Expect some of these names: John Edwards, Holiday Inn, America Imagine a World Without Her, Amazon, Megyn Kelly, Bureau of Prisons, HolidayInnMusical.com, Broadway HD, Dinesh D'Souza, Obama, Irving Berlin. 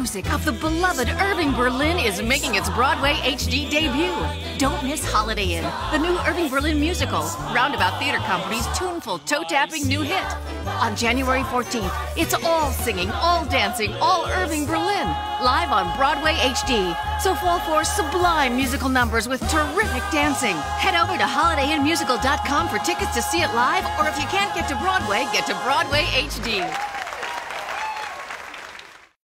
music of the beloved Irving Berlin is making its Broadway HD debut. Don't miss Holiday Inn, the new Irving Berlin musical, Roundabout Theater Company's tuneful, toe-tapping new hit. On January 14th, it's all singing, all dancing, all Irving Berlin, live on Broadway HD. So fall for sublime musical numbers with terrific dancing. Head over to HolidayInnMusical.com for tickets to see it live, or if you can't get to Broadway, get to Broadway HD.